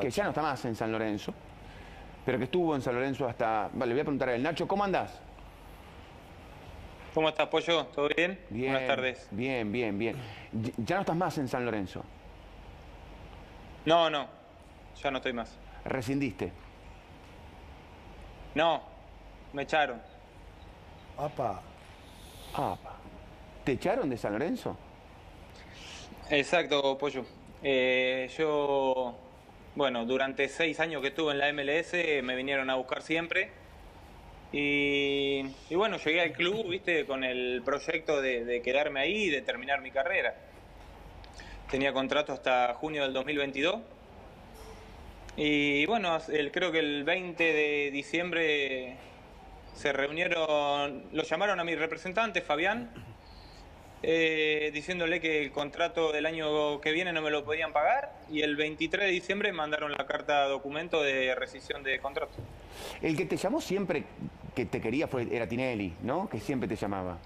que ya no está más en San Lorenzo, pero que estuvo en San Lorenzo hasta... Vale, le voy a preguntar a él. Nacho, ¿cómo andás? ¿Cómo estás, Pollo? ¿Todo bien? Bien. Buenas tardes. Bien, bien, bien. ¿Ya no estás más en San Lorenzo? No, no. Ya no estoy más. ¿Rescindiste? No. Me echaron. Apa. Apa. ¿Te echaron de San Lorenzo? Exacto, Pollo. Yo, bueno, durante 6 años que estuve en la MLS me vinieron a buscar siempre. Y bueno, llegué al club, viste, con el proyecto de quedarme ahí y de terminar mi carrera. Tenía contrato hasta junio del 2022. Y bueno, creo que el 20 de diciembre se reunieron, lo llamaron a mi representante, Fabián, diciéndole que el contrato del año que viene no me lo podían pagar, y el 23 de diciembre mandaron la carta documento de rescisión de contrato. El que te llamó siempre que te quería era Tinelli, ¿no? Que siempre te llamaba.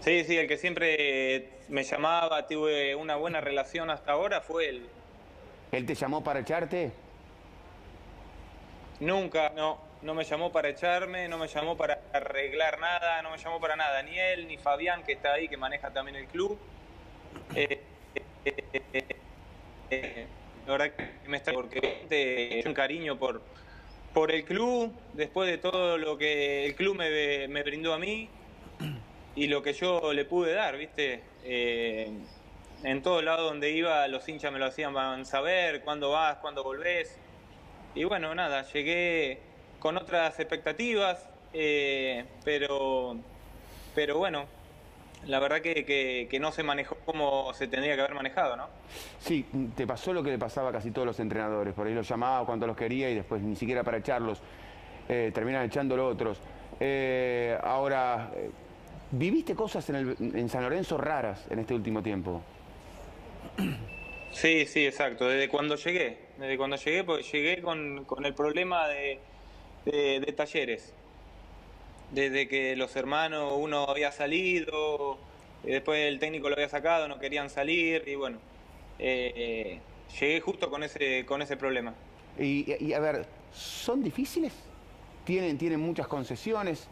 Sí, sí, el que siempre me llamaba, tuve una buena relación hasta ahora, fue él. ¿Él te llamó para echarte? Nunca, no. No me llamó para echarme, no me llamó para arreglar nada, no me llamó para nada. Ni él, ni Fabián, que está ahí, que maneja también el club. La verdad que me está... Porque un cariño por el club, después de todo lo que el club me brindó a mí y lo que yo le pude dar, ¿viste? En todo lado donde iba, los hinchas me lo hacían saber, cuándo vas, cuándo volvés. Y bueno, nada, llegué con otras expectativas, pero bueno, la verdad que no se manejó como se tendría que haber manejado, ¿no? Sí, te pasó lo que le pasaba a casi todos los entrenadores, por ahí los llamaba cuando los quería y después ni siquiera para echarlos, terminan echándolo otros. Ahora, ¿viviste cosas en San Lorenzo raras en este último tiempo? Sí, sí, exacto, desde cuando llegué, porque llegué con el problema de Talleres, desde que los hermanos, uno había salido, y después el técnico lo había sacado, no querían salir, y bueno, llegué justo con ese problema. Y a ver, ¿son difíciles? ¿Tienen muchas concesiones?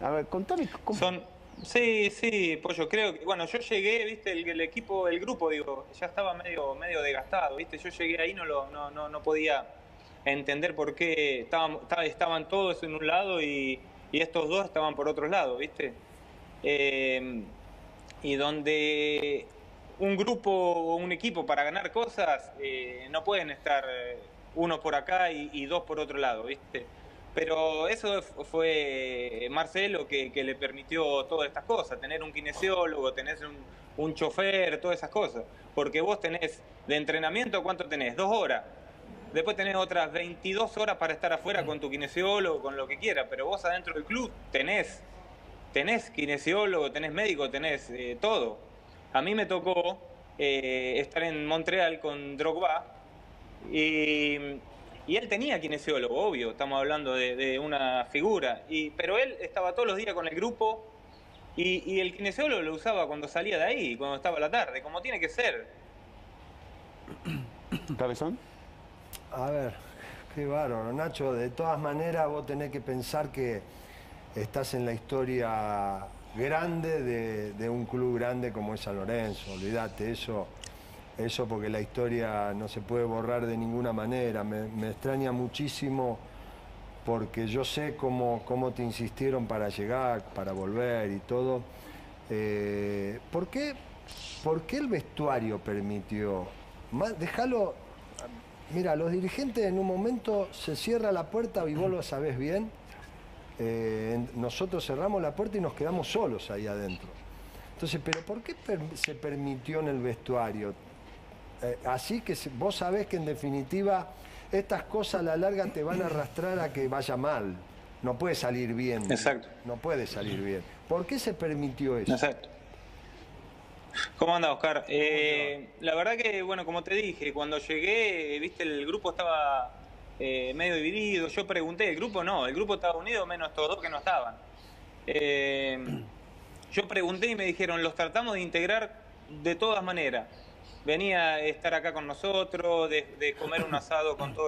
A ver, contame cómo... Sí, sí, Pollo, creo que, bueno, yo llegué, viste, el equipo, el grupo, digo, ya estaba medio desgastado, viste, yo llegué ahí, no podía entender por qué estaban todos en un lado y estos dos estaban por otro lado, ¿viste? Y donde un grupo o un equipo para ganar cosas no pueden estar uno por acá y dos por otro lado, ¿viste? Pero eso fue Marcelo que le permitió todas estas cosas, tener un kinesiólogo, tener un chofer, todas esas cosas. Porque vos tenés de entrenamiento, ¿cuánto tenés? 2 horas. Después tenés otras 22 horas para estar afuera con tu kinesiólogo, con lo que quiera, pero vos adentro del club tenés kinesiólogo, tenés médico, tenés todo. A mí me tocó estar en Montreal con Drogba y él tenía kinesiólogo, obvio, estamos hablando de una figura, pero él estaba todos los días con el grupo y el kinesiólogo lo usaba cuando salía de ahí, cuando estaba a la tarde, como tiene que ser. ¿Cabezón? A ver, qué bárbaro, Nacho. De todas maneras, vos tenés que pensar que estás en la historia grande de un club grande como es San Lorenzo. Olvídate, eso porque la historia no se puede borrar de ninguna manera. Me extraña muchísimo porque yo sé cómo te insistieron para llegar, para volver y todo. ¿Por qué el vestuario permitió? Déjalo... Mira, los dirigentes en un momento se cierra la puerta, y vos lo sabés bien, nosotros cerramos la puerta y nos quedamos solos ahí adentro. Entonces, ¿pero por qué se permitió en el vestuario? Así que vos sabés que en definitiva estas cosas a la larga te van a arrastrar a que vaya mal. No puede salir bien. Exacto. No puede salir bien. ¿Por qué se permitió eso? Exacto. ¿Cómo anda, Oscar? La verdad que, bueno, como te dije, cuando llegué, viste, el grupo estaba medio dividido. Yo pregunté, el grupo no, el grupo estaba unido menos estos dos que no estaban. Yo pregunté y me dijeron, los tratamos de integrar de todas maneras. venía a estar acá con nosotros, de comer un asado con todos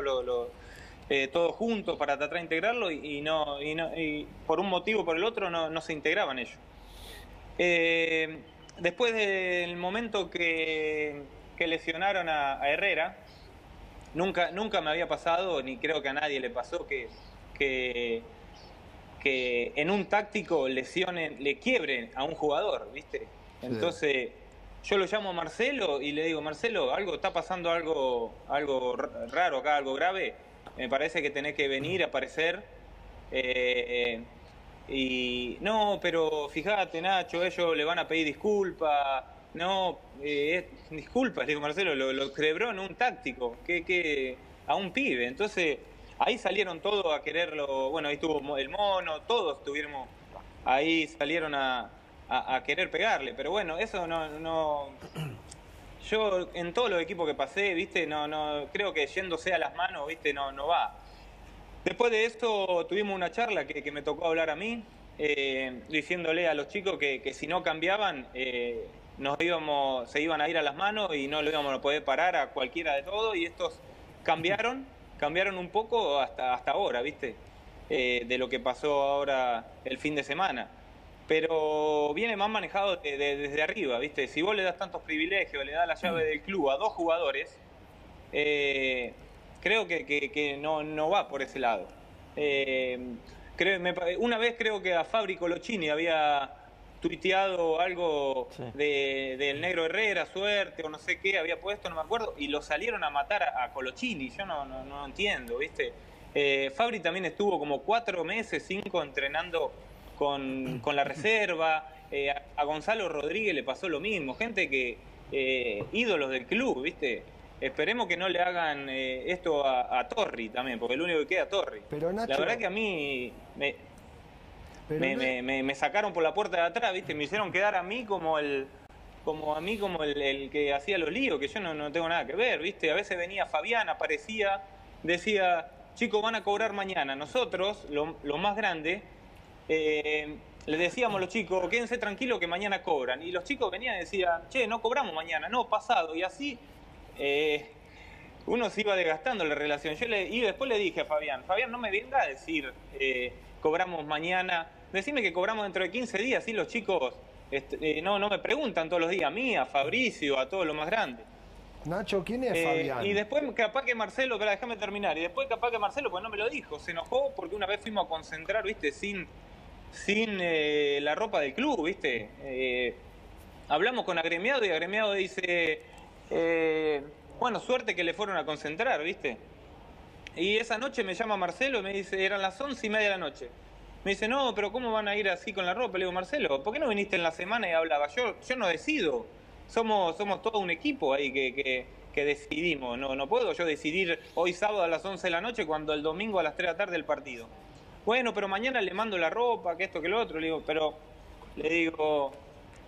todos juntos para tratar de integrarlo y por un motivo o por el otro no se integraban ellos. Después del momento que lesionaron a Herrera, nunca me había pasado, ni creo que a nadie le pasó, que en un táctico le quiebren a un jugador, ¿viste? Entonces yo lo llamo a Marcelo y le digo, Marcelo, está pasando algo raro acá, algo grave. Me parece que tenés que venir a aparecer. Y no, pero fíjate, Nacho, ellos le van a pedir disculpas. No, disculpas, le digo, Marcelo, lo quebró en un táctico, a un pibe. Entonces ahí salieron todos a quererlo. Bueno, ahí estuvo el Mono, todos estuvimos ahí, salieron a querer pegarle. Pero bueno, eso no. Yo en todos los equipos que pasé, viste, no creo que yéndose a las manos, viste, no va. Después de esto tuvimos una charla que me tocó hablar a mí, diciéndole a los chicos que si no cambiaban, se iban a ir a las manos y no lo íbamos a poder parar a cualquiera de todos. Y estos cambiaron un poco hasta ahora, viste, de lo que pasó ahora el fin de semana. Pero viene más manejado desde arriba, ¿viste? Si vos le das tantos privilegios, le das la llave del club a dos jugadores, creo que no va por ese lado. Una vez creo que a Fabri Colochini había tuiteado algo, sí, del negro Herrera, suerte o no sé qué, había puesto, no me acuerdo, y lo salieron a matar a Colochini. Yo no entiendo, ¿viste? Fabri también estuvo como 4 meses, 5 entrenando con la reserva. A Gonzalo Rodríguez le pasó lo mismo, gente que ídolos del club, ¿viste? Esperemos que no le hagan esto a Torri también, porque el único que queda es Torri. Pero Nacho, la verdad que a mí me sacaron por la puerta de atrás, ¿viste? Me hicieron quedar a mí como el que hacía los líos, que yo no tengo nada que ver, ¿viste? A veces venía Fabián, aparecía, decía, chicos, van a cobrar mañana. Nosotros, lo más grande, les decíamos a los chicos, quédense tranquilos que mañana cobran, y los chicos venían y decían, che, no cobramos mañana, no, pasado, y así uno se iba desgastando la relación. Y después le dije a Fabián, no me venga a decir cobramos mañana, decime que cobramos dentro de 15 días, así los chicos no me preguntan todos los días, a mí, a Fabricio, a todo lo más grande. Nacho, ¿quién es Fabián? Y después capaz que Marcelo, pero déjame terminar, y después capaz que Marcelo, pues no me lo dijo, se enojó porque una vez fuimos a concentrar, ¿viste? Sin la ropa del club, ¿viste? Hablamos con agremiado y agremiado dice, bueno, suerte que le fueron a concentrar, ¿viste? Y esa noche me llama Marcelo y me dice, eran las 11:30 de la noche. Me dice, no, pero ¿cómo van a ir así con la ropa? Le digo, Marcelo, ¿por qué no viniste en la semana y hablaba? Yo no decido. Somos todo un equipo ahí que decidimos. No puedo yo decidir hoy sábado a las 11 de la noche cuando el domingo a las 3 de la tarde el partido. Bueno, pero mañana le mando la ropa, que esto, que lo otro. Le digo,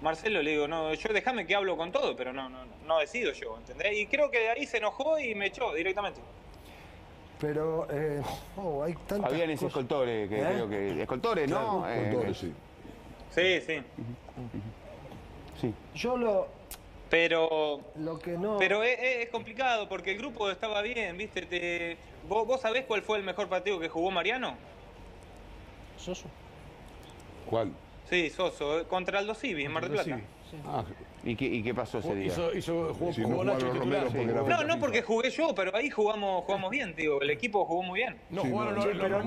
Marcelo, no, yo déjame que hablo con todo, pero no decido yo, ¿entendés? Y creo que de ahí se enojó y me echó directamente. Pero, hay tantas Fabián es Escoltore, que creo que... Escoltore, claro, ¿no? Escoltore, sí. Sí, sí. Sí. Yo Pero es complicado porque el grupo estaba bien, ¿viste? ¿Vos sabés cuál fue el mejor partido que jugó Mariano? ¿Soso? ¿Cuál? Sí, Soso, contra Aldo Civi en Mar del Plata. Sí. Ah, ¿Y qué pasó ese día? Jugó Nacho titular. No porque jugué yo, pero ahí jugamos bien, tío. El equipo jugó muy bien. Pero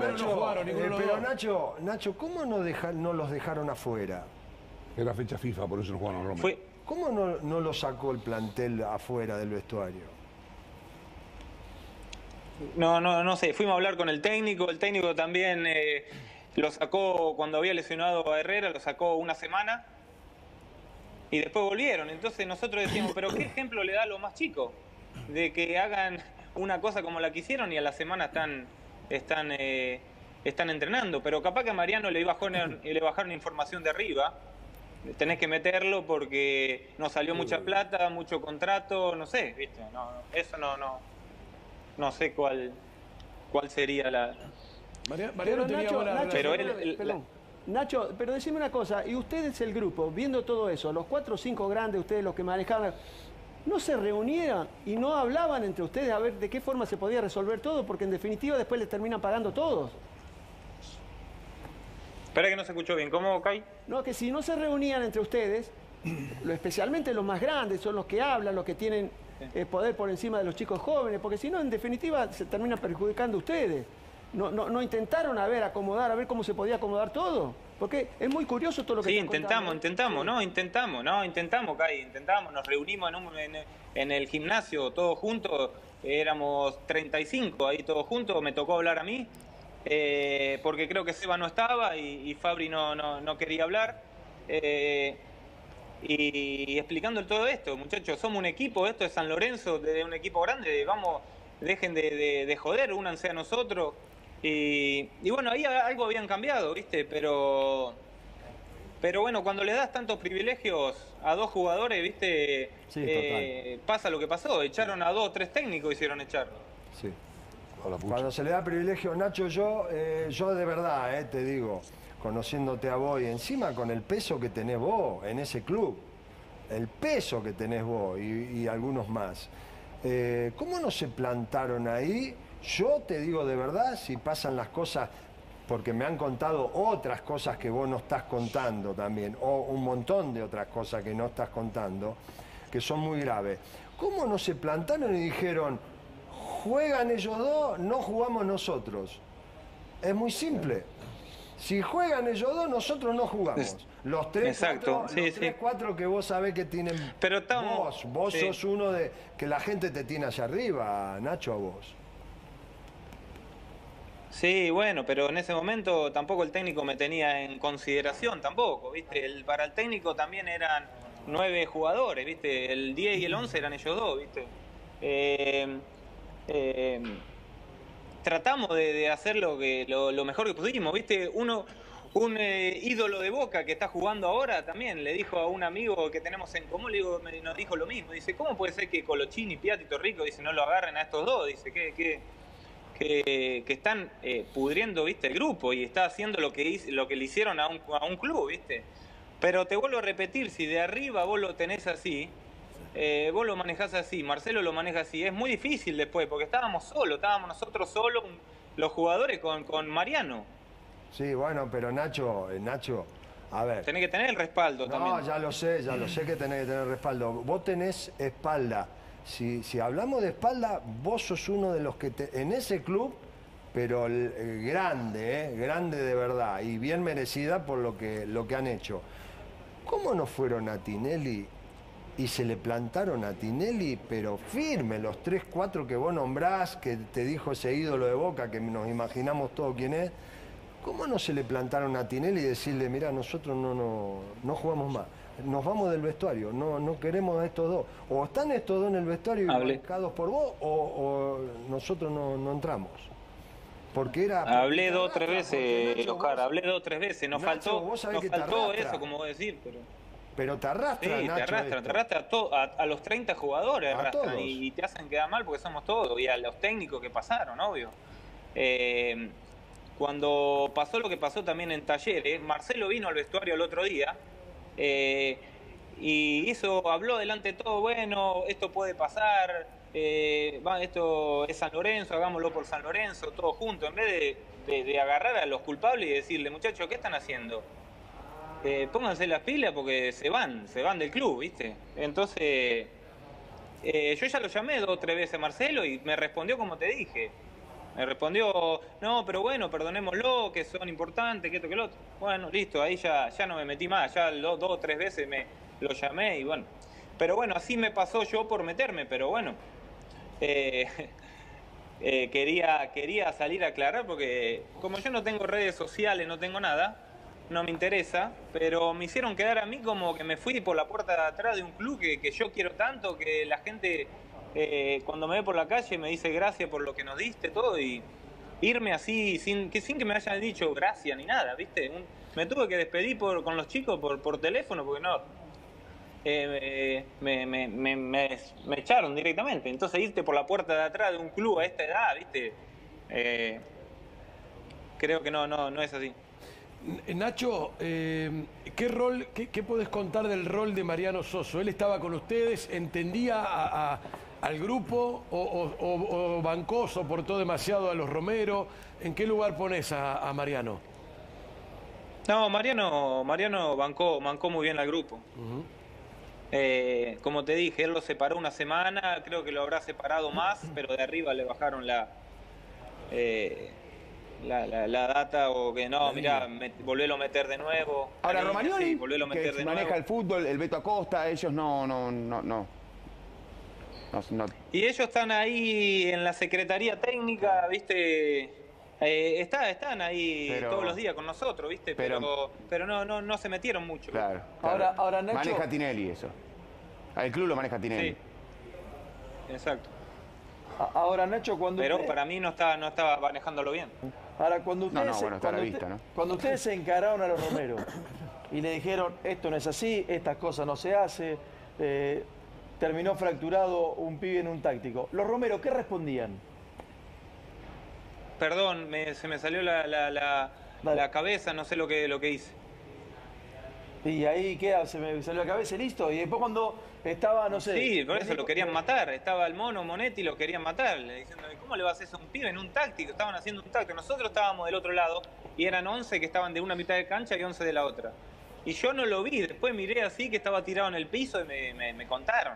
Nacho, ¿cómo no los dejaron afuera? Era fecha FIFA, por eso no jugaron Romero. ¿Cómo no lo sacó el plantel afuera del vestuario? No sé, fuimos a hablar con el técnico también lo sacó cuando había lesionado a Herrera, lo sacó una semana y después volvieron. Entonces nosotros decíamos, pero ¿qué ejemplo le da a los más chicos? De que hagan una cosa como la que hicieron y a la semana están entrenando. Pero capaz que a Mariano le bajaron información de arriba. Tenés que meterlo porque no salió mucha plata, mucho contrato, no sé, ¿viste? No sé cuál sería la... Mariano tenía buena... Nacho, pero decime una cosa, y ustedes el grupo, viendo todo eso, los 4 o 5 grandes, ustedes los que manejaban, no se reunieran y no hablaban entre ustedes a ver de qué forma se podía resolver todo, porque en definitiva después les terminan pagando todos. Espera que no se escuchó bien, ¿cómo, Kai? No, que si no se reunían entre ustedes, especialmente los más grandes, son los que hablan, los que tienen poder por encima de los chicos jóvenes, porque si no, en definitiva, se terminan perjudicando ustedes. No intentaron acomodar, a ver cómo se podía acomodar todo. Porque es muy curioso todo lo que... Sí, intentamos, Kai, intentamos. Nos reunimos en el gimnasio todos juntos, éramos 35 ahí todos juntos, me tocó hablar a mí, porque creo que Seba no estaba y Fabri no quería hablar. Y explicando todo esto, muchachos, somos un equipo, esto es San Lorenzo, de un equipo grande, vamos... Dejen de joder, únanse a nosotros. Y bueno, ahí algo habían cambiado, ¿viste? Pero bueno, cuando les das tantos privilegios a dos jugadores, ¿viste? Sí, pasa lo que pasó. Echaron a dos, tres técnicos, hicieron echar. Sí. Cuando se le da privilegio, Nacho, yo de verdad, te digo, conociéndote a vos y encima con el peso que tenés vos en ese club, el peso que tenés vos y algunos más. ¿Cómo no se plantaron ahí? Yo te digo de verdad, si pasan las cosas, porque me han contado otras cosas que vos no estás contando también, o un montón de otras cosas que no estás contando, que son muy graves. ¿Cómo no se plantaron y dijeron, juegan ellos dos, no jugamos nosotros? Es muy simple. Si juegan ellos dos, nosotros no jugamos. Los tres, exacto, cuatro que vos sabés que tienen. Pero estamos, vos sos uno de que la gente te tiene allá arriba, Nacho, a vos. Sí, bueno, pero en ese momento tampoco el técnico me tenía en consideración, tampoco, ¿viste? Para el técnico también eran 9 jugadores, ¿viste? El 10 y el 11 eran ellos dos, ¿viste? Tratamos de hacer lo mejor que pudimos, ¿viste? Un ídolo de Boca que está jugando ahora también le dijo a un amigo que tenemos en común, nos dijo lo mismo. Dice, ¿cómo puede ser que Colochini, Piatti y Torrico, dice, no lo agarren a estos dos? Dice, que están pudriendo, ¿viste? El grupo y está haciendo lo que le hicieron a un club, ¿viste? Pero te vuelvo a repetir, si de arriba vos lo tenés así... vos lo manejás así, Marcelo lo maneja así, es muy difícil después, porque estábamos nosotros solos, los jugadores con Mariano. Sí, bueno, pero Nacho, a ver... Tenés que tener el respaldo también. No, ya lo sé que tenés que tener respaldo. Vos tenés espalda. Si hablamos de espalda, vos sos uno de los que... en ese club, pero grande, grande de verdad, y bien merecida por lo que han hecho. ¿Cómo no fueron a Tinelli? Y se le plantaron a Tinelli, pero firme, los 3, 4 que vos nombrás, que te dijo ese ídolo de Boca, que nos imaginamos todo quién es. ¿Cómo no se le plantaron a Tinelli y decirle, mira, nosotros no jugamos más, nos vamos del vestuario, no queremos a estos dos? O están estos dos en el vestuario y marcados por vos, o nosotros no entramos. Porque era... Hablé 2 o 3 veces, Nacho, Oscar, hablé 2 o 3 veces, nos faltó eso, como vos decís, pero... Pero te arrastran, sí, Nacho, te arrastran a los 30 jugadores, arrastran, y te hacen quedar mal porque somos todos, y a los técnicos que pasaron, obvio. Cuando pasó lo que pasó también en Talleres, Marcelo vino al vestuario el otro día, y habló delante de todo, bueno, esto puede pasar, esto es San Lorenzo, hagámoslo por San Lorenzo, todos juntos, en vez de agarrar a los culpables y decirle, muchachos, ¿qué están haciendo? Pónganse las pilas porque se van del club, ¿viste? Entonces, yo ya lo llamé 2 o 3 veces a Marcelo y me respondió como te dije. Me respondió, no, pero bueno, perdonémoslo, que son importantes, que esto, que lo otro. Bueno, listo, ahí ya no me metí más, ya 2 o 3 veces lo llamé y bueno. Pero bueno, así me pasó yo por meterme, pero bueno. Quería salir a aclarar porque como yo no tengo redes sociales, no tengo nada... No me interesa, pero me hicieron quedar a mí como que me fui por la puerta de atrás de un club que yo quiero tanto, que la gente cuando me ve por la calle me dice gracias por lo que nos diste, todo, y irme así sin que me hayan dicho gracias ni nada, ¿viste? Me tuve que despedir con los chicos por teléfono porque no... me echaron directamente, entonces irte por la puerta de atrás de un club a esta edad, ¿viste? Creo que no es así. Nacho, ¿qué podés contar del rol de Mariano Soso? Él estaba con ustedes, entendía al grupo o bancó, soportó demasiado a los Romero. ¿En qué lugar pones a Mariano? No, Mariano bancó muy bien al grupo. Uh-huh. Como te dije, él lo separó una semana, creo que lo habrá separado más, pero de arriba le bajaron la data, o que no, mira, volvelo a meter de nuevo. Ahora Romagnoli, sí, volvelo a meter de nuevo. Maneja el fútbol, el Beto Acosta, ellos no. Y ellos están ahí en la Secretaría Técnica, ¿viste? Están ahí todos los días con nosotros, ¿viste? Pero no se metieron mucho. Claro. Ahora Nacho... Maneja Tinelli eso. Al club lo maneja Tinelli. Sí. Exacto. Ahora, Nacho, cuando... Pero usted... para mí no estaba manejándolo bien. Ahora, cuando ustedes... Cuando ustedes se encararon a los Romero y le dijeron, esto no es así, estas cosas no se hace, terminó fracturado un pibe en un táctico. ¿Los Romero qué respondían? Perdón, se me salió la cabeza, no sé lo que hice. Y ahí queda, se me salió la cabeza y listo. Y después cuando estaba, no sé... Sí, por eso lo querían matar. Estaba el mono Monetti y lo querían matar. Le diciendo, ¿cómo le vas a hacer eso a un pibe en un táctico? Estaban haciendo un táctico. Nosotros estábamos del otro lado y eran 11 que estaban de una mitad de cancha y 11 de la otra. Y yo no lo vi. Después miré así que estaba tirado en el piso y me contaron.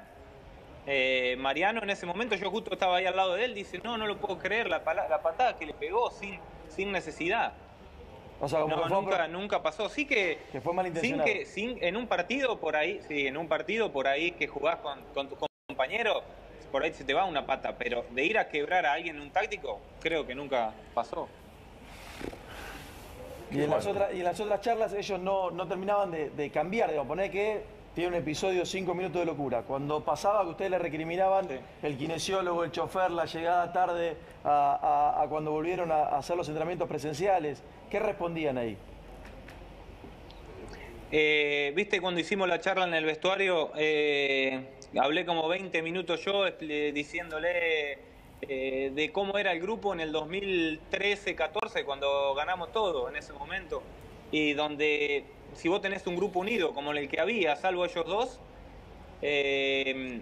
Mariano en ese momento, yo justo estaba ahí al lado de él, dice, no lo puedo creer, la patada que le pegó sin necesidad. O sea, no, nunca pasó. Sí que fue malintencionado. En un partido por ahí, sí, en un partido por ahí que jugás con tus compañeros, por ahí se te va una pata, pero de ir a quebrar a alguien en un táctico, creo que nunca pasó. Y en las otras charlas ellos no terminaban de cambiar, de poner que tiene un episodio 5 minutos de locura. Cuando pasaba que ustedes le recriminaban, sí, el kinesiólogo, el chofer, la llegada tarde a cuando volvieron a hacer los entrenamientos presenciales, ¿qué respondían ahí? Viste, cuando hicimos la charla en el vestuario, hablé como 20 minutos yo diciéndole de cómo era el grupo en el 2013-14, cuando ganamos todo en ese momento, y donde si vos tenés un grupo unido como el que había, salvo ellos dos, se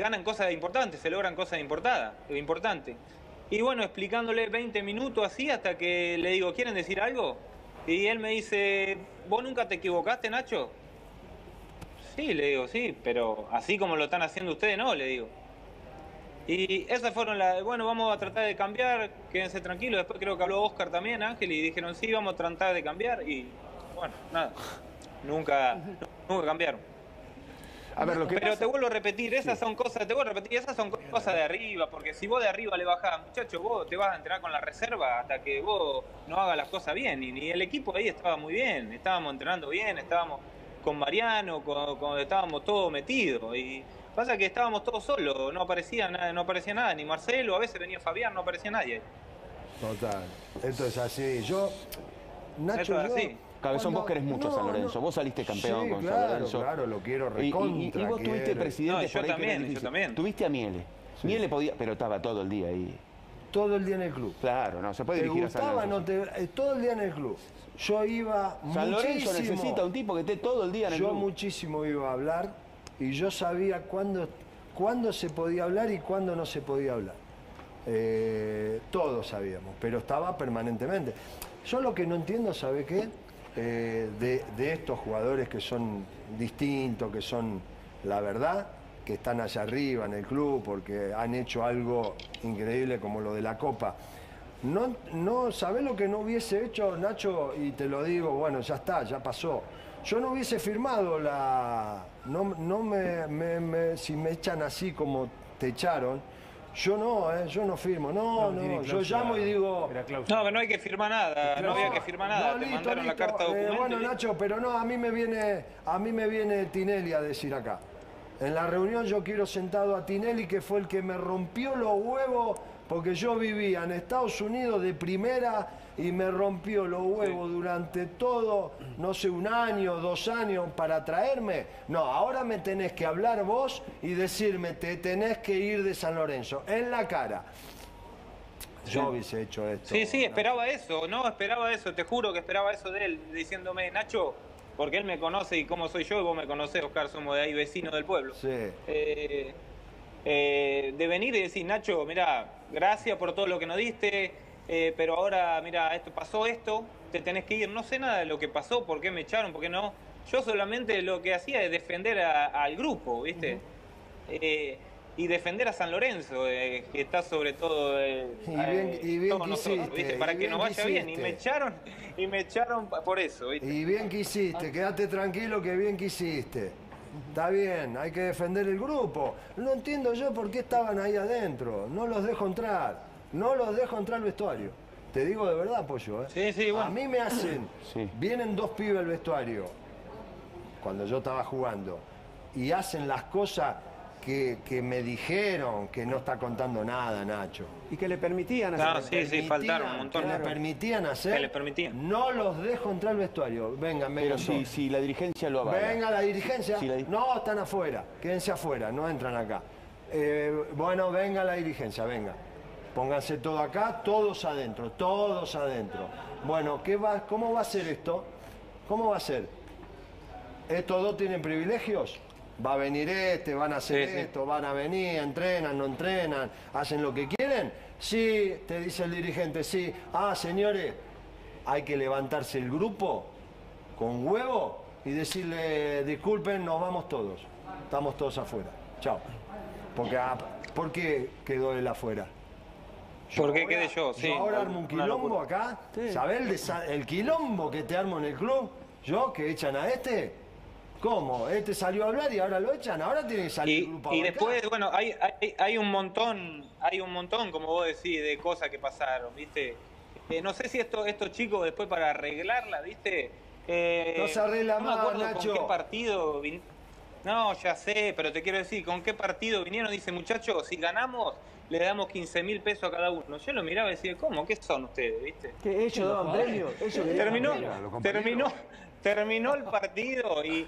ganan cosas importantes, se logran cosas importantes. Y bueno, explicándole 20 minutos así hasta que le digo, ¿quieren decir algo? Y él me dice, ¿vos nunca te equivocaste, Nacho? Sí, le digo, sí, pero así como lo están haciendo ustedes, no, le digo. Y esas fueron las... Bueno, vamos a tratar de cambiar, quédense tranquilos. Después creo que habló Oscar también, Ángel, y dijeron, sí, vamos a tratar de cambiar. Y bueno, nada, nunca cambiaron. A ver, pero te vuelvo a repetir, esas son cosas, de arriba, porque si vos de arriba le bajás, muchachos, vos te vas a entrenar con la reserva hasta que vos no hagas las cosas bien. Y el equipo ahí estaba muy bien, estábamos entrenando bien, estábamos con Mariano, estábamos todos metidos. Y pasa que estábamos todos solos, no aparecía nada, ni Marcelo, a veces venía Fabián, no aparecía nadie. Total, esto es así. Yo, Nacho, Cabezón, vos querés mucho a San Lorenzo, vos saliste campeón con San Lorenzo. Claro, lo quiero recontra. Y vos tuviste presidente. Yo también. Tuviste a Miele. Sí. Miele podía, pero estaba todo el día ahí. Todo el día en el club. Claro, no, se puede dirigir a San Lorenzo. Todo el día en el club. Yo iba San muchísimo. San Lorenzo necesita un tipo que esté todo el día en el club. Yo muchísimo iba a hablar y yo sabía cuándo se podía hablar y cuándo no se podía hablar. Todos sabíamos, pero estaba permanentemente. Yo lo que no entiendo, ¿sabe qué? De estos jugadores que son distintos, que son la verdad, que están allá arriba en el club porque han hecho algo increíble como lo de la Copa. No, ¿sabés lo que no hubiese hecho, Nacho? Y te lo digo, bueno, ya está, ya pasó. Yo no hubiese firmado la... si me echan así como te echaron... Yo no, yo no firmo, yo llamo y digo... No, que no hay que firmar nada, no había que firmar nada, te mandaron la carta documento. Bueno, Nacho, pero no, a mí me viene Tinelli a decir acá. En la reunión yo quiero sentado a Tinelli, que fue el que me rompió los huevos, porque yo vivía en Estados Unidos de primera y me rompió los huevos durante todo, no sé, 1 año, 2 años para traerme. No, ahora me tenés que hablar vos y decirme, te tenés que ir de San Lorenzo, en la cara. yo hubiese hecho esto. Sí, sí, esperaba eso, no, esperaba eso, te juro que esperaba eso de él, diciéndome, Nacho, porque él me conoce y cómo soy yo, y vos me conocés, Oscar, somos de ahí vecinos del pueblo. Sí. De venir y decir, Nacho, mira, gracias por todo lo que nos diste, pero ahora, mira, esto pasó esto, te tenés que ir, no sé nada de lo que pasó, por qué me echaron, por qué no. Yo solamente lo que hacía es defender al grupo, ¿viste? Uh-huh. Y defender a San Lorenzo, que está sobre todo bien todos nosotros, ¿viste? Para que nos vaya bien. Y me echaron por eso, ¿viste? Y bien que hiciste, quédate tranquilo que bien que hiciste. Está bien, hay que defender el grupo. No entiendo yo por qué estaban ahí adentro. No los dejo entrar. No los dejo entrar al vestuario. Te digo de verdad, Pollo, ¿eh? Sí, sí, bueno. A mí me hacen... Sí. Vienen dos pibes al vestuario, cuando yo estaba jugando, y hacen las cosas... Que me dijeron que no está contando nada, Nacho. Y que le permitían hacer. Claro, sí, faltaron un montón. Que le permitían hacer. Que le permitían. No los dejo entrar al vestuario. Vengan, pero si la dirigencia lo avala. Venga la dirigencia. No, están afuera. Quédense afuera, no entran acá. Bueno, venga la dirigencia, venga. Pónganse todo acá, todos adentro, todos adentro. Bueno, ¿cómo va a ser esto? ¿Cómo va a ser? ¿Estos dos tienen privilegios? Va a venir este, van a hacer esto, van a venir, entrenan, no entrenan, hacen lo que quieren. Sí, te dice el dirigente, sí. Ah, señores, hay que levantarse el grupo con huevo y decirle, disculpen, nos vamos todos. Estamos todos afuera. Chao. ¿Por qué quedó él afuera? Porque quedé yo, sí. Yo ahora armo un quilombo acá. Sí. ¿Sabés el quilombo que te armo en el club? Yo, que echan a este... ¿Cómo? Este salió a hablar y ahora lo echan, ahora tiene que salir el grupo a bancar. Y después, bueno, hay un montón, como vos decís, de cosas que pasaron, ¿viste? No sé si estos chicos después para arreglarla, ¿viste? No se arregla más, Nacho. No me acuerdo con qué partido no, ya sé, pero te quiero decir, ¿con qué partido vinieron? Dice, muchachos, si ganamos, le damos 15.000 pesos a cada uno. Yo lo miraba y decía, ¿cómo? ¿Qué son ustedes, viste? Que ellos daban premios. Terminó el partido y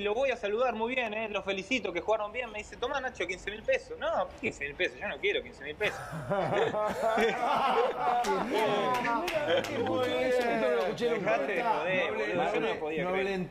lo voy a saludar muy bien, los felicito que jugaron bien. Me dice, tomá, Nacho, 15.000 pesos. No, 15.000 pesos, yo no quiero 15.000 pesos. No hablen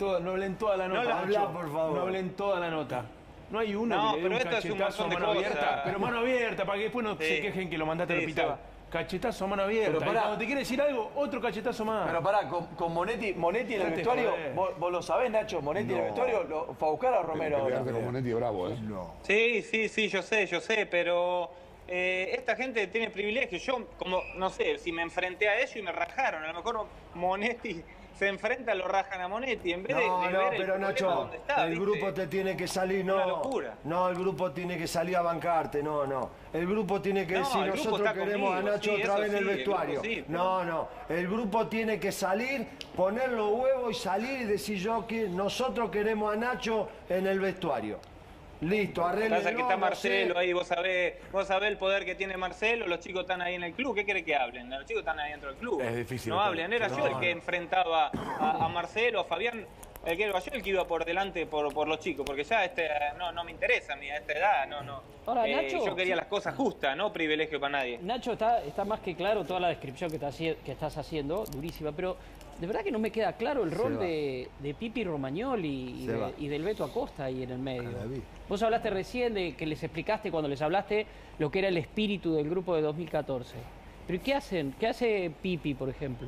toda la nota. No hablen toda la nota. No hay uno que le dé un cachetazo a mano abierta, pero mano abierta, para que después no se quejen que lo mandaste al hospital. Cachetazo a mano abierta. Pero cuando te quiere decir algo, otro cachetazo más. Pero pará, con Monetti en el vestuario, vos lo sabés, Nacho, Monetti en el vestuario, lo fue a buscar a Romero. Con Monetti bravo, ¿eh? No. Sí, yo sé, pero esta gente tiene privilegio. Yo, como, no sé, si me enfrenté a ellos y me rajaron, a lo mejor Monetti se enfrenta, lo rajan a Monetti. En vez de ver pero el Nacho, está, el grupo te tiene que salir, no. Una locura. No, el grupo tiene que salir a bancarte, no. El grupo tiene que decir, nosotros queremos conmigo, a Nacho otra vez en el vestuario. El grupo tiene que salir, poner los huevos y salir y decir yo que nosotros queremos a Nacho en el vestuario. Listo, arreglenlo. Pasa que está Marcelo ahí, vos sabés el poder que tiene Marcelo, los chicos están ahí en el club, ¿qué querés que hablen? Los chicos están ahí dentro del club. Es difícil. No hablen, era yo el que enfrentaba a Marcelo, a Fabián, el que era yo el que iba por delante por los chicos, porque ya no me interesa a mí a esta edad, no. Ahora, Nacho, yo quería las cosas justas, no privilegio para nadie. Nacho, está más que claro toda la descripción que estás haciendo, durísima, pero de verdad que no me queda claro el rol de Pipi Romagnoli y del Beto Acosta ahí en el medio. Vos hablaste recién de que les explicaste cuando les hablaste lo que era el espíritu del grupo de 2014. Pero ¿qué hacen? ¿Qué hace Pipi, por ejemplo?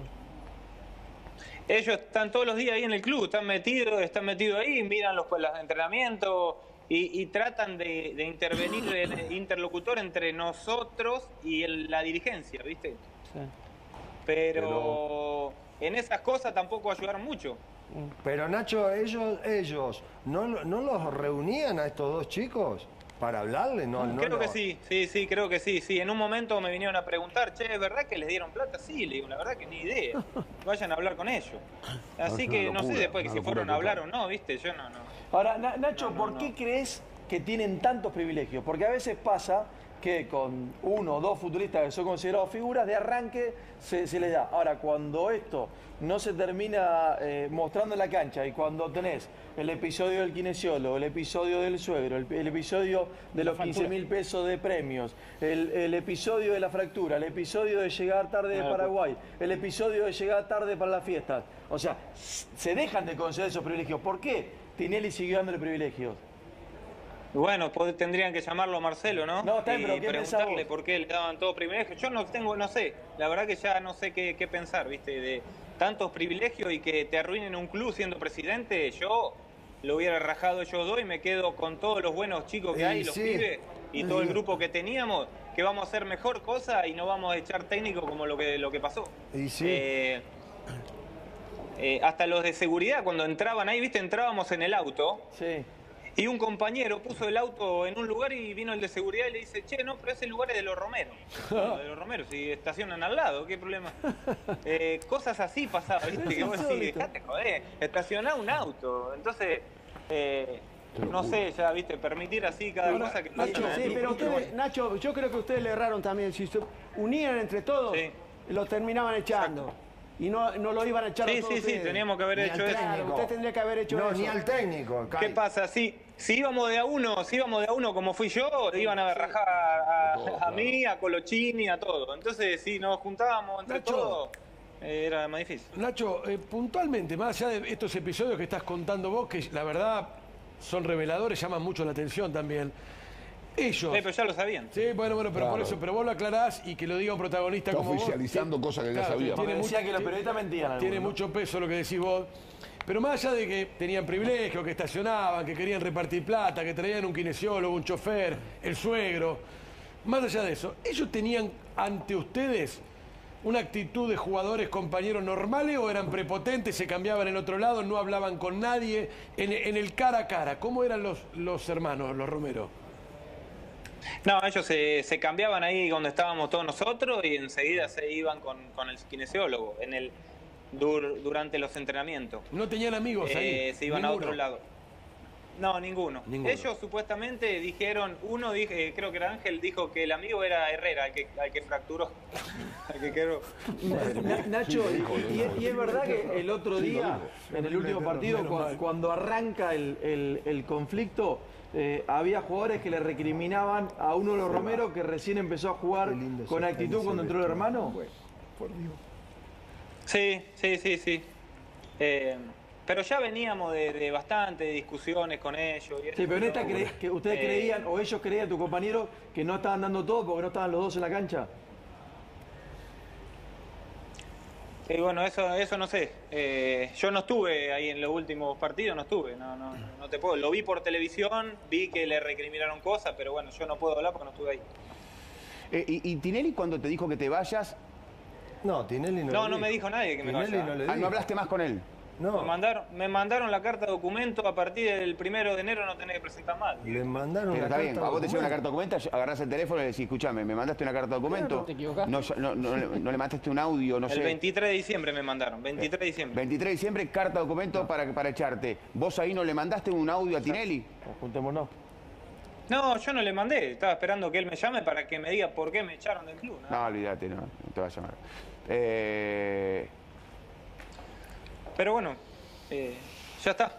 Ellos están todos los días ahí en el club, están metidos ahí, miran los entrenamientos y tratan de intervenir el interlocutor entre nosotros y la dirigencia, ¿viste? Sí. Pero en esas cosas tampoco ayudaron mucho. Pero Nacho, ellos ¿no los reunían a estos dos chicos para hablarle? Creo que sí. En un momento me vinieron a preguntar, che, ¿es verdad que les dieron plata? Sí, le digo, la verdad que ni idea. Vayan a hablar con ellos. Así que no sé después que si fueron a hablar o no, ¿viste? Yo no. Ahora, Nacho, ¿por qué crees que tienen tantos privilegios? Porque a veces pasa que con uno o dos futbolistas que son considerados figuras, de arranque se les da. Ahora, cuando esto no se termina mostrando en la cancha y cuando tenés el episodio del kinesiólogo, el episodio del suegro, el episodio de los 15.000 pesos de premios, el episodio de la fractura, el episodio de llegar tarde de Paraguay, el episodio de llegar tarde para las fiestas, o sea, se dejan de conceder esos privilegios. ¿Por qué Tinelli siguió dándole privilegios? Bueno, tendrían que llamarlo Marcelo, ¿no? No, está bien, pero preguntarle por qué le daban todo privilegio. Yo no sé, la verdad que ya no sé qué pensar, ¿viste? De tantos privilegios y que te arruinen un club siendo presidente, yo lo hubiera rajado ellos dos y me quedo con todos los buenos chicos que hay, los pibes y todo el grupo que teníamos, que vamos a hacer mejor cosa y no vamos a echar técnico como lo que pasó. Y sí. Hasta los de seguridad, cuando entraban ahí, ¿viste? Entrábamos en el auto. Sí. Y un compañero puso el auto en un lugar y vino el de seguridad y le dice, che, no, pero ese lugar es de Los Romeros. No, de Los Romeros, si estacionan al lado, ¿qué problema? Cosas así pasaban, ¿viste? Que vos decís, dejate joder, estacioná un auto. Entonces, no sé, ya, ¿viste? Permitir así cada cosa que pasa. Nacho, sí, pero ustedes, Nacho, yo creo que ustedes le erraron también. Si se unían entre todos, lo terminaban echando. Exacto. Y no lo iban a echar a todos. Sí, ustedes. Sí, teníamos que haber hecho eso. Usted tendría que haber hecho eso. No, ni al técnico. ¿Qué pasa? Si íbamos de a uno, como fui yo, iban a rajar a mí, a Colochini, a todo. Entonces, si nos juntábamos entre todos, era más difícil. Nacho, puntualmente, más allá de estos episodios que estás contando vos, que la verdad son reveladores, llaman mucho la atención también. Ellos. Sí, pero ya lo sabían. Sí, bueno, pero por eso, pero vos lo aclarás y que lo diga un protagonista como vos. Está oficializando cosas que ya sabíamos. Tiene mucho, que los periodistas mentían. Tiene mucho peso lo que decís vos. Pero más allá de que tenían privilegio, que estacionaban, que querían repartir plata, que traían un kinesiólogo, un chofer, el suegro. Más allá de eso, ¿ellos tenían ante ustedes una actitud de jugadores, compañeros normales o eran prepotentes, se cambiaban en otro lado, no hablaban con nadie? En el cara a cara, ¿cómo eran los hermanos, los Romero? No, ellos se cambiaban ahí donde estábamos todos nosotros y enseguida se iban con el kinesiólogo durante los entrenamientos. ¿No tenían amigos ahí? Se iban a otro lado. No, ninguno. Ellos supuestamente dijeron, creo que era Ángel, dijo que el amigo era Herrera, al que fracturó, al que quedó. Nacho, y es verdad que el otro día, en el último partido, cuando arranca el conflicto, había jugadores que le recriminaban a uno de los Romero que recién empezó a jugar con actitud cuando entró el hermano. Por Dios. Sí. Pero ya veníamos de bastante discusiones con ellos. Y sí, pero en esta que ustedes creían, o ellos creían, tu compañero, que no estaban dando todo porque no estaban los dos en la cancha. Sí, bueno, eso no sé. Yo no estuve ahí en los últimos partidos, no te puedo. Lo vi por televisión, vi que le recriminaron cosas, pero bueno, yo no puedo hablar porque no estuve ahí. ¿Y Tinelli cuando te dijo que te vayas? No, Tinelli no. No me dijo nadie que me vaya. No, no hablaste más con él. No. Me mandaron la carta de documento, a partir del 1 de enero no tenés que presentar mal. Le mandaron la carta. Pero está bien, a vos te llevan la carta de documento, agarrás el teléfono y le decís, escuchame, me mandaste una carta de documento. Claro, te equivocaste. No le mandaste un audio, no sé. El 23 de diciembre me mandaron, 23 de diciembre. 23 de diciembre, carta de documento para echarte. ¿Vos ahí no le mandaste un audio a Tinelli? Juntémonos. No, yo no le mandé, estaba esperando que él me llame para que me diga por qué me echaron del club. No, olvídate, no te va a llamar. Pero bueno, ya está.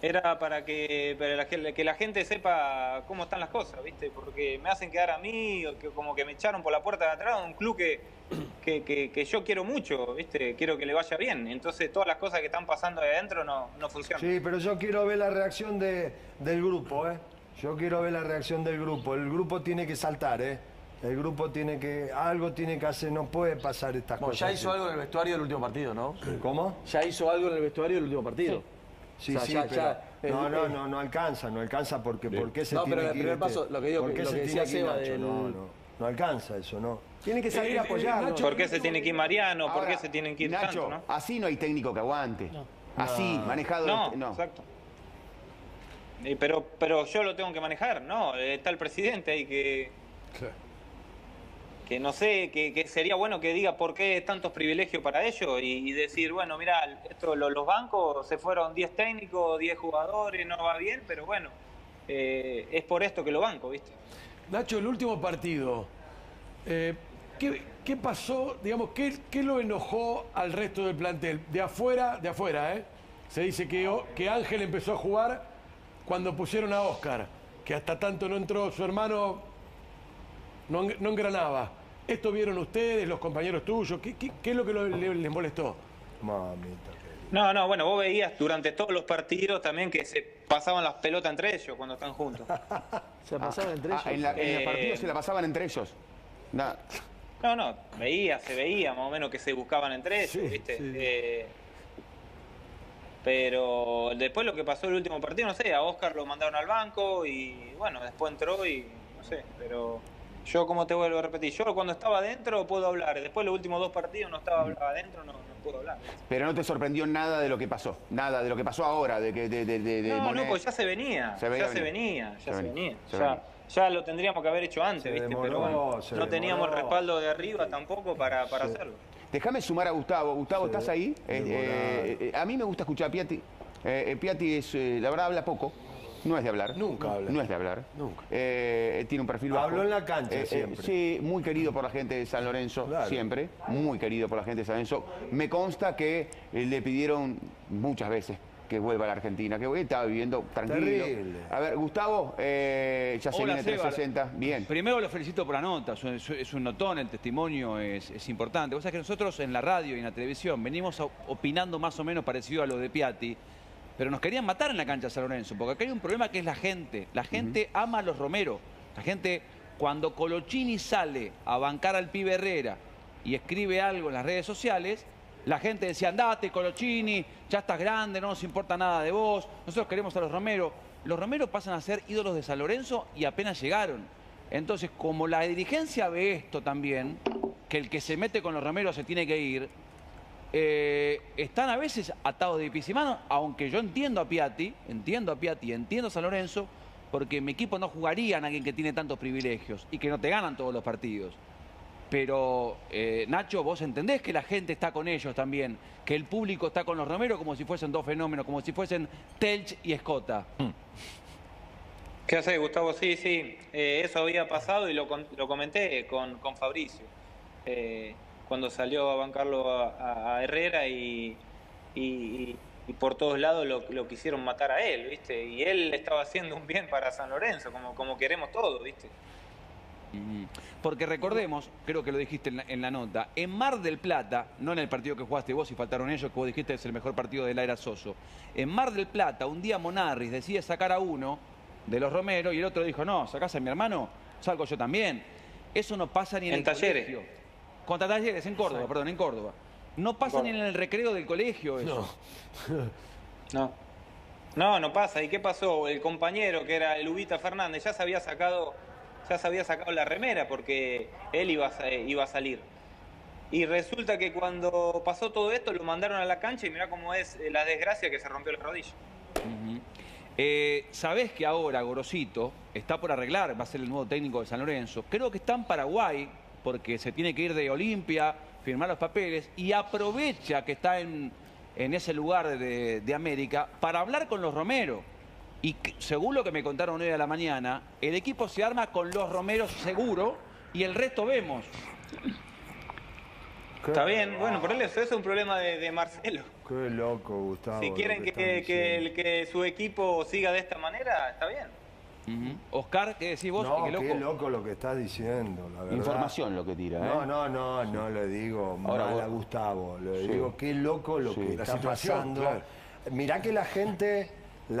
Era para que la gente sepa cómo están las cosas, ¿viste? Porque me hacen quedar a mí, como que me echaron por la puerta de atrás, un club que yo quiero mucho, ¿viste? Quiero que le vaya bien. Entonces todas las cosas que están pasando ahí adentro no funcionan. Sí, pero yo quiero ver la reacción del grupo, ¿eh? Yo quiero ver la reacción del grupo. El grupo tiene que saltar, ¿eh? El grupo tiene que... Algo tiene que hacer, no puede pasar estas cosas. Ya hizo algo en el vestuario del último partido, ¿no? ¿Cómo? Ya hizo algo en el vestuario del último partido. Sí, sí, pero... No alcanza, porque... ¿Por qué se tiene que ir? No, pero el primer paso, lo que digo, lo que decía Seba del... No alcanza eso, ¿no? Tiene que salir a apoyar. ¿Por qué se tiene que ir Mariano? ¿Por qué se tienen que ir tanto, no? Así no hay técnico que aguante. Así, manejado... No, exacto. Pero yo lo tengo que manejar, ¿no? Está el presidente ahí que... Que no sé, que sería bueno que diga por qué tantos privilegios para ellos y decir, bueno, mirá, los bancos se fueron 10 técnicos, 10 jugadores, no va bien, pero bueno, es por esto que lo banco, ¿viste? Nacho, el último partido, ¿qué pasó? Digamos, ¿qué lo enojó al resto del plantel? De afuera, ¿eh? Se dice que Ángel empezó a jugar cuando pusieron a Oscar, que hasta tanto no entró su hermano, no engranaba. ¿Esto vieron ustedes, los compañeros tuyos? ¿Qué es lo que les molestó? Mamita. No, bueno, vos veías durante todos los partidos también que se pasaban las pelotas entre ellos cuando están juntos. ¿Se pasaban entre ellos? En los partidos se la pasaban entre ellos. Nah. No, se veía más o menos que se buscaban entre ellos, sí, ¿viste? Sí. Pero después lo que pasó el último partido, no sé, a Oscar lo mandaron al banco y bueno, después entró y no sé, pero yo, como te vuelvo a repetir, yo cuando estaba adentro puedo hablar, después los últimos dos partidos no estaba adentro, no puedo hablar. Pero no te sorprendió nada de lo que pasó, nada de lo que pasó ahora, de que no, pues ya se venía, ya lo tendríamos que haber hecho antes, ¿viste? Demoró, pero bueno, no teníamos el respaldo de arriba tampoco para hacerlo. Déjame sumar a Gustavo. Gustavo, ¿estás ahí? A mí me gusta escuchar a Piatti. Piatti es, la verdad, habla poco. No es de hablar. Nunca habla. No es de hablar. Nunca. Tiene un perfil bajo. Habló en la cancha siempre. Sí, muy querido por la gente de San Lorenzo, claro. Siempre. Muy querido por la gente de San Lorenzo. Me consta que le pidieron muchas veces que vuelva a la Argentina, que estaba viviendo tranquilo. Terrible. A ver, Gustavo, ya se viene 360. Bien. Primero lo felicito por la nota, es un notón, el testimonio es importante. Vos sabés que nosotros en la radio y en la televisión venimos opinando más o menos parecido a lo de Piatti, pero nos querían matar en la cancha de San Lorenzo, porque acá hay un problema que es la gente. La gente ama a los Romero. La gente, cuando Colochini sale a bancar al pibe Herrera y escribe algo en las redes sociales, la gente decía, andate Colochini, ya estás grande, no nos importa nada de vos, nosotros queremos a los Romero. Los Romero pasan a ser ídolos de San Lorenzo y apenas llegaron. Entonces, como la dirigencia ve esto también, que el que se mete con los Romero se tiene que ir, están a veces atados de pies y manos, aunque yo entiendo a Piatti, entiendo a San Lorenzo, porque mi equipo no jugaría a alguien que tiene tantos privilegios y que no te ganan todos los partidos. Pero, Nacho, vos entendés que la gente está con ellos también, que el público está con los Romero como si fuesen dos fenómenos, como si fuesen Telch y Escota. ¿Qué haces, Gustavo? Sí, eso había pasado y lo comenté con Fabricio, cuando salió a bancarlo a Herrera y por todos lados lo quisieron matar a él, ¿viste? Y él estaba haciendo un bien para San Lorenzo, como queremos todos, ¿viste? Porque recordemos, creo que lo dijiste en la nota, en Mar del Plata, no en el partido que jugaste vos y faltaron ellos, que vos dijiste es el mejor partido de la era Soso. En Mar del Plata, un día Monarris decide sacar a uno de los Romero y el otro dijo, no, sacás a mi hermano, salgo yo también. Eso no pasa ni en el Talleres. Colegio. Contra Talleres, en Córdoba, perdón, en Córdoba. No pasa ni en el recreo del colegio eso. No pasa. ¿Y qué pasó? El compañero, que era el Ubita Fernández, ya se había sacado la remera porque él iba a salir. Y resulta que cuando pasó todo esto lo mandaron a la cancha y mirá cómo es la desgracia, que se rompió el rodillo. Sabés que ahora Gorosito está por arreglar, va a ser el nuevo técnico de San Lorenzo. Creo que está en Paraguay porque se tiene que ir de Olimpia, firmar los papeles, y aprovecha que está en ese lugar de América para hablar con los Romero. Y según lo que me contaron hoy a la mañana, el equipo se arma con los Romeros seguro y el resto vemos. Está bien, bueno, pero eso es un problema de Marcelo. Qué loco, Gustavo. Si quieren que su equipo siga de esta manera, está bien. Oscar, ¿qué decís vos? No, qué loco lo que estás diciendo, la verdad. Información lo que tira, ¿eh? No le digo mal a Gustavo, le digo qué loco lo que está pasando. Claro. Mirá que la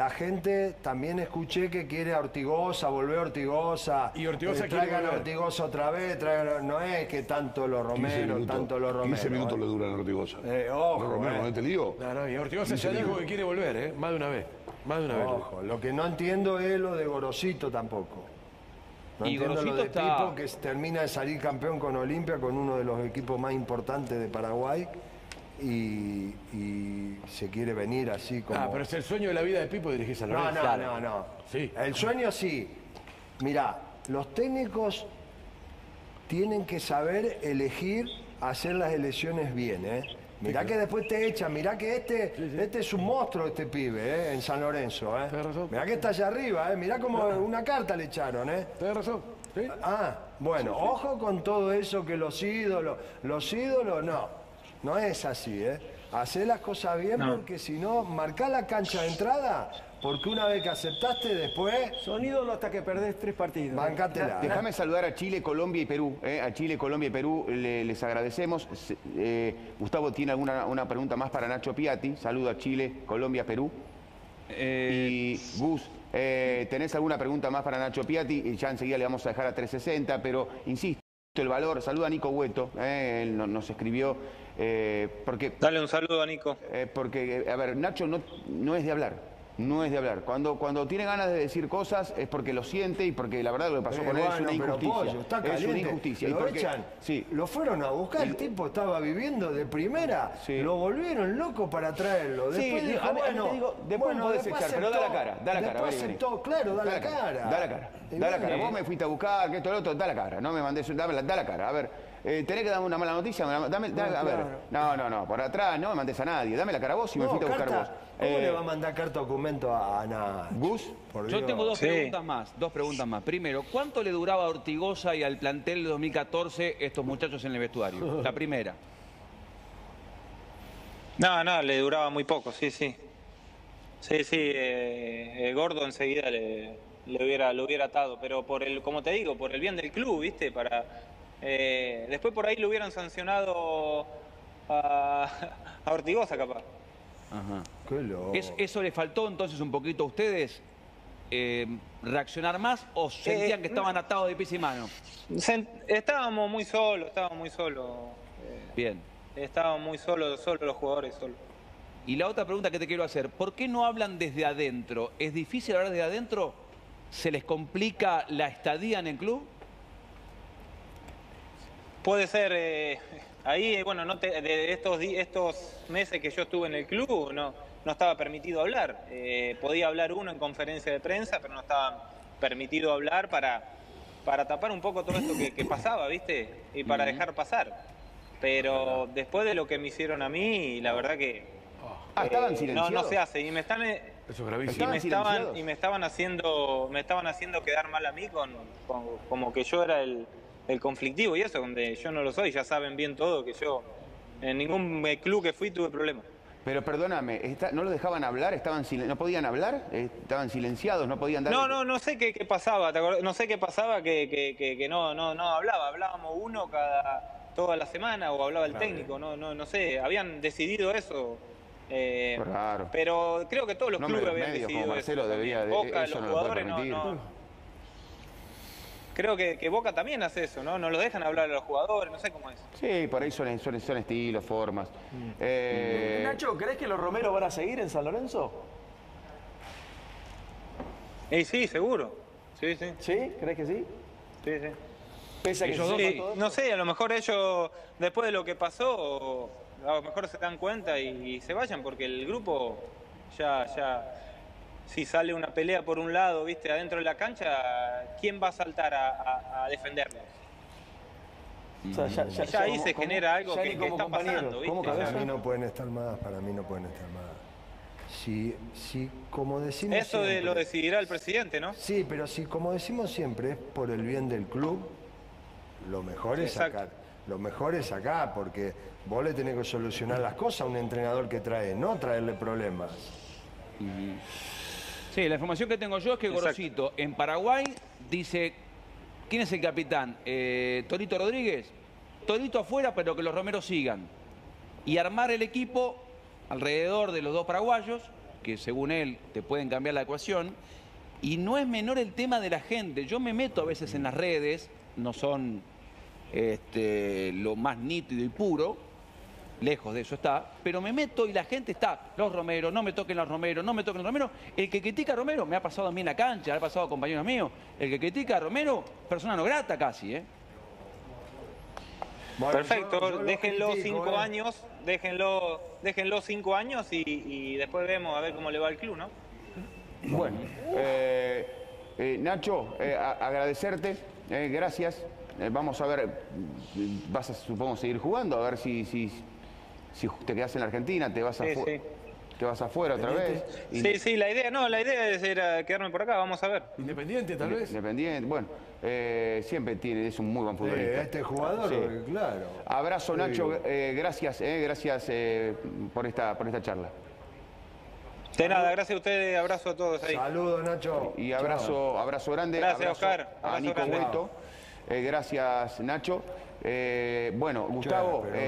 gente también escuché que quiere a Ortigosa, volver a Ortigosa. Y Ortigosa traigan a Ortigosa otra vez, no es que tanto los Romero, tanto los Romero. 15 minutos le duran a Ortigosa. Ojo, los Romero, ¿no te lío? No, y Ortigosa ya dijo que quiere volver, más de una vez. Más de una vez. Ojo, lo que no entiendo es lo de Gorosito tampoco. No y entiendo Gorosito lo de Pipo, que termina de salir campeón con Olimpia, con uno de los equipos más importantes de Paraguay. Y se quiere venir así como... Ah, pero es el sueño de la vida de Pipo dirigir San Lorenzo. No. Sí. El sueño sí. Mirá, los técnicos tienen que saber elegir, hacer las elecciones bien, ¿eh? Mirá que después te echan, mirá que este es un monstruo, este pibe, en San Lorenzo, Tienes razón. Mirá que está allá arriba, mirá como una carta le echaron, Tienes razón, sí. Ah, bueno, sí, sí. Ojo con todo eso que los ídolos no es así, Hacé las cosas bien porque si no, marcá la cancha de entrada, porque una vez que aceptaste después... Son ídolos hasta que perdés 3 partidos. Bancátela. Déjame saludar a Chile, Colombia y Perú. A Chile, Colombia y Perú les agradecemos. Gustavo tiene una pregunta más para Nacho Piatti. Saludo a Chile, Colombia, Perú. Y Gus, ¿tenés alguna pregunta más para Nacho Piatti? Ya enseguida le vamos a dejar a 360, pero insisto, el valor. Saluda a Nico Hueto, él nos escribió... porque, dale un saludo a Nico. Porque, a ver, Nacho no es de hablar. No es de hablar. Cuando tiene ganas de decir cosas es porque lo siente y porque la verdad lo que pasó con él es una injusticia. Pollo, está caliente, es una injusticia. Lo echan, lo fueron a buscar, el tipo estaba viviendo de primera, lo volvieron loco para traerlo. Después dijo, después no podés echar, pero da la cara. Da la cara. Después aceptó, claro, da la cara. Da la cara. Da la cara. Vos me fuiste a buscar, que esto, lo otro, da la cara. No me mandes, da la cara. A ver. ¿Tenés que darme una mala noticia? A ver, no, por atrás no me mandes a nadie. Dame la cara a vos y me fuiste a buscar vos. ¿Cómo le va a mandar carta documento a Ana? ¿Gus? Yo tengo dos preguntas más. Primero, ¿cuánto le duraba a Ortigosa y al plantel de 2014 estos muchachos en el vestuario? La primera. No, le duraba muy poco, sí. Sí, Gordo enseguida lo hubiera atado, pero como te digo, por el bien del club, ¿viste? Después por ahí lo hubieran sancionado a Ortigosa, capaz. Ajá. Qué loco. ¿Eso le faltó entonces un poquito a ustedes? ¿Reaccionar más o sentían que estaban atados de pies y mano? Estábamos muy solos, Bien. Estábamos muy solos los jugadores, Y la otra pregunta que te quiero hacer, ¿por qué no hablan desde adentro? ¿Es difícil hablar desde adentro? ¿Se les complica la estadía en el club? Puede ser, ahí, bueno, de estos meses que yo estuve en el club no estaba permitido hablar. Podía hablar uno en conferencia de prensa, pero no estaba permitido hablar para tapar un poco todo esto que pasaba, ¿viste? Y para dejar pasar. Pero después de lo que me hicieron a mí, la verdad que... ¿Estaban silenciados? No se hace. Y me están... Eso es gravísimo. Me estaban haciendo quedar mal a mí como que yo era el conflictivo y eso, donde yo no lo soy, ya saben bien todo que yo en ningún club que fui tuve problemas. Pero perdóname, ¿no lo dejaban hablar? ¿No podían hablar? ¿Estaban silenciados? ¿No podían dar? No sé qué pasaba, no sé qué pasaba que no hablaba, hablábamos uno toda la semana o hablaba el técnico, no sé, habían decidido eso. Claro. Pero creo que todos los clubes habían decidido Marcelo los jugadores no. Creo que Boca también hace eso, ¿no? No lo dejan hablar a los jugadores, no sé cómo es. Sí, por ahí son estilos, formas. Nacho, ¿crees que los Romero van a seguir en San Lorenzo? Sí, seguro. Sí. ¿Sí? ¿Crees que sí? Sí. Pese a que no sé, a lo mejor ellos, después de lo que pasó, a lo mejor se dan cuenta y se vayan, porque el grupo ya... Si sale una pelea por un lado, viste, adentro de la cancha, ¿quién va a saltar a defenderlo? O sea, ya ahí se genera algo que está pasando, ¿viste? Para mí no pueden estar más, Si, como decimos eso siempre, lo decidirá el presidente, ¿no? Sí, pero si, como decimos siempre, es por el bien del club, lo mejor es sacar. Lo mejor es acá, porque vos le tenés que solucionar las cosas a un entrenador que trae, no traerle problemas. Sí, la información que tengo yo es que Gorosito en Paraguay dice, ¿quién es el capitán? Torito Rodríguez. Torito afuera, pero que los Romeros sigan. Y armar el equipo alrededor de los dos paraguayos, que según él te pueden cambiar la ecuación. Y no es menor el tema de la gente. Yo me meto a veces en las redes, no son lo más nítido y puro. Lejos de eso está, pero me meto y la gente está, los Romeros, no me toquen los Romeros, no me toquen los Romeros. El que critica a Romero, me ha pasado a mí en la cancha, le ha pasado a compañeros míos, el que critica a Romero, persona no grata casi, Bueno, perfecto, yo déjenlo critico, 5 años, déjenlo 5 años y después vemos a ver cómo le va al club, ¿no? Bueno, Nacho, agradecerte, gracias. Vamos a ver, vas a supongo seguir jugando, a ver si si te quedás en la Argentina, te vas a... Te vas afuera otra vez. Sí, la idea era quedarme por acá, vamos a ver. Independiente, tal vez. Independiente, bueno, siempre tiene, es un muy buen futbolista. Este jugador, sí. Claro. Abrazo, Nacho, gracias por esta charla. De nada, gracias a ustedes, abrazo a todos ahí. Saludos, Nacho. Y abrazo grande. Gracias, Oscar. A Nico Hueto. Gracias, Nacho. Bueno, Gustavo.